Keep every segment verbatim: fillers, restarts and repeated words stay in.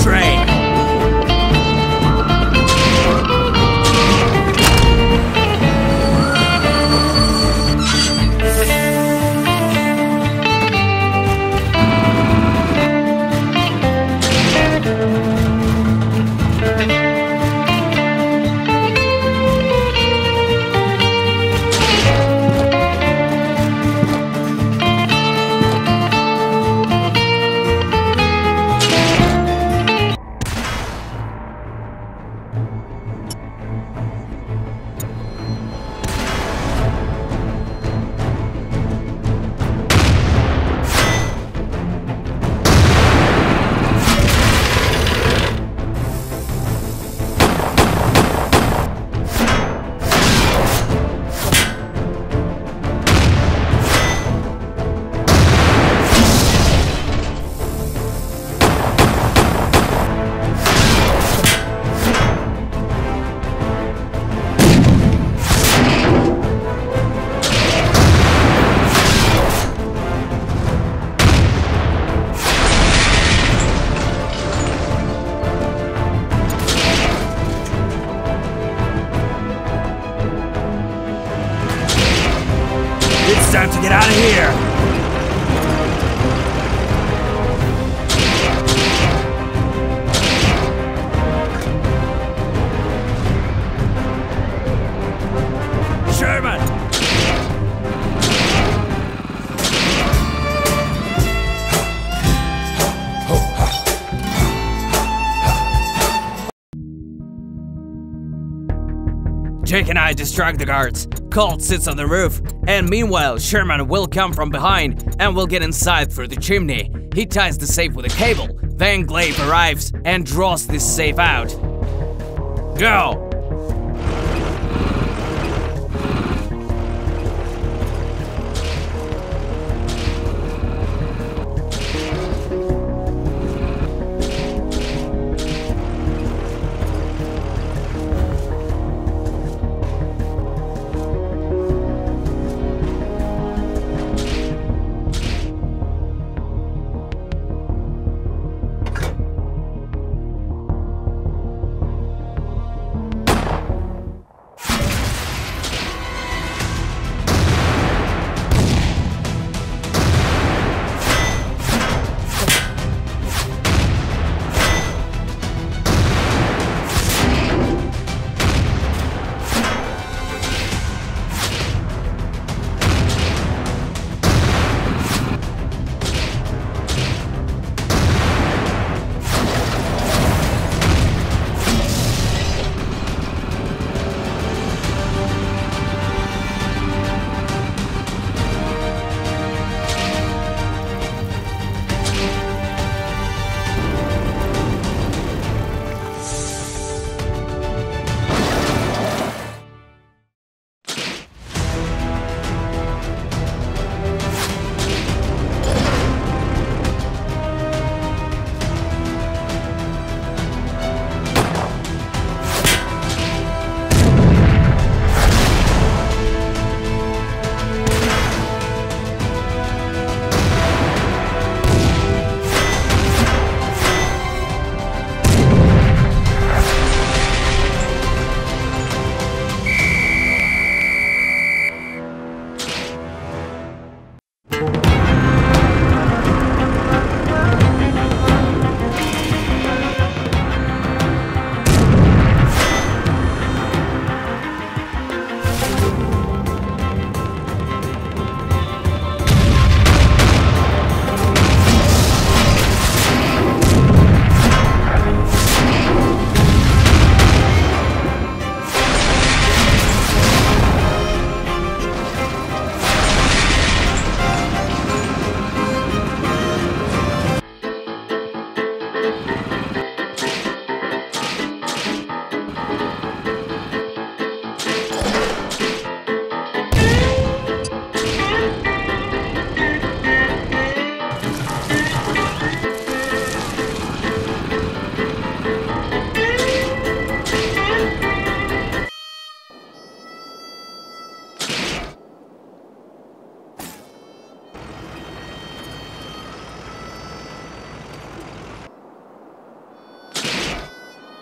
train. It's time to get out of here! Jake and I distract the guards. Colt sits on the roof, and meanwhile, Sherman will come from behind and will get inside through the chimney. He ties the safe with a cable. Van Gleive arrives and draws this safe out. Go!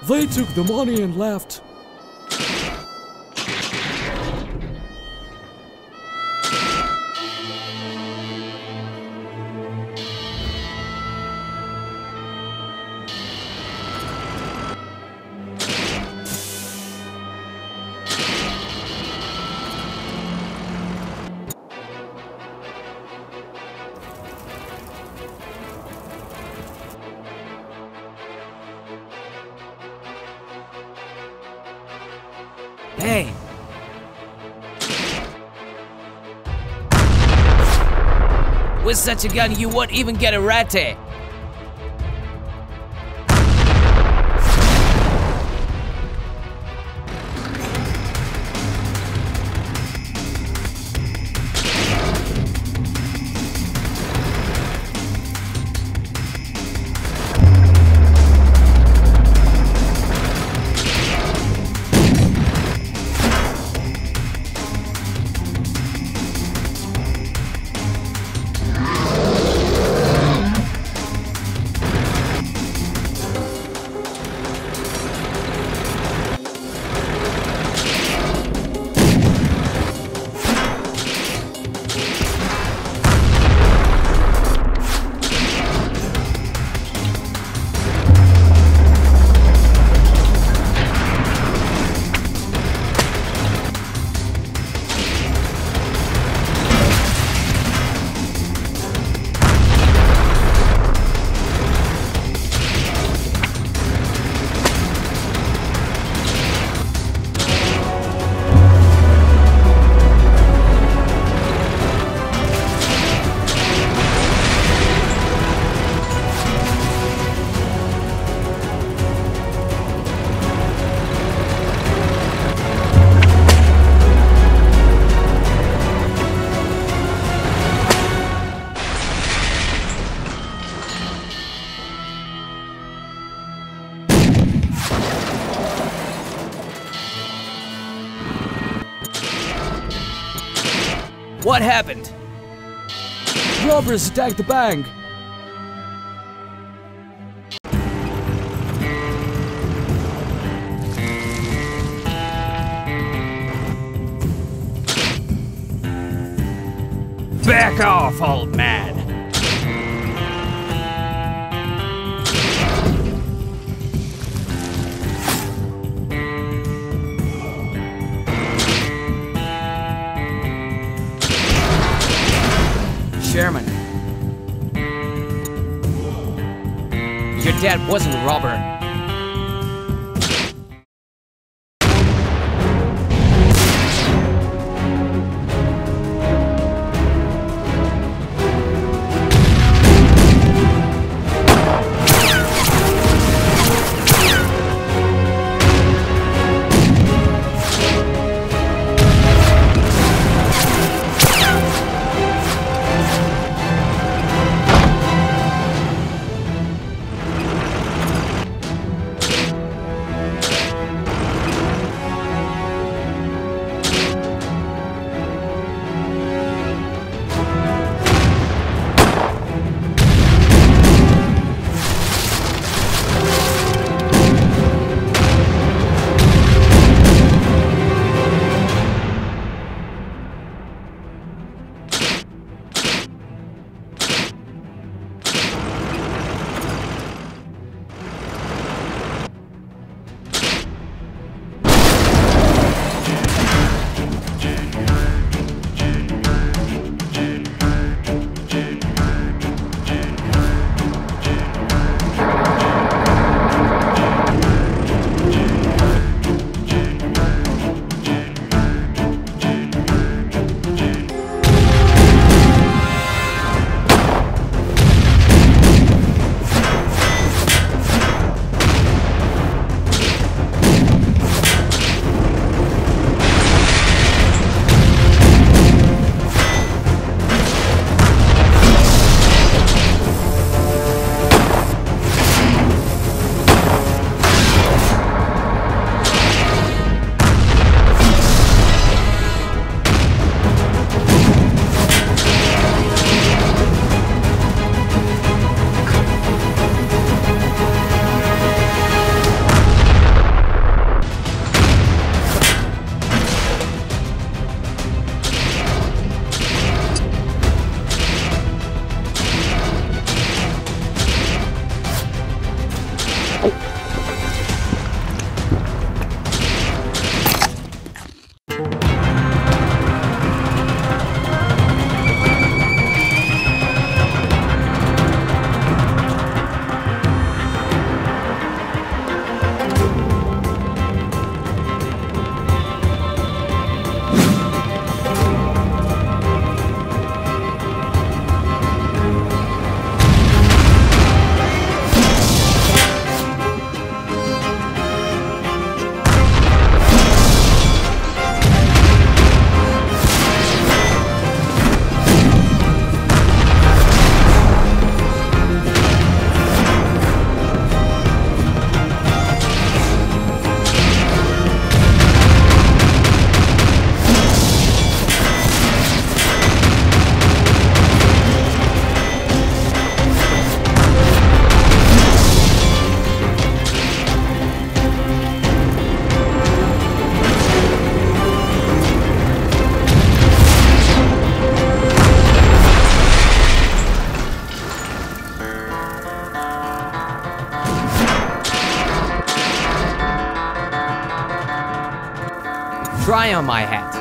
They took the money and left. Hey! With such a gun, you won't even get a ratty! What happened? Robbers attacked the bank. Back off, old man. Sherman, your dad wasn't a robber. eye on my hat.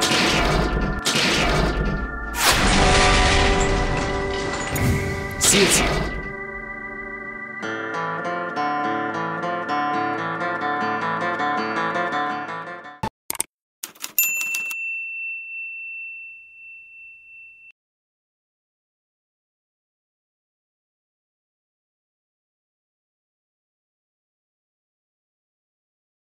See you soon.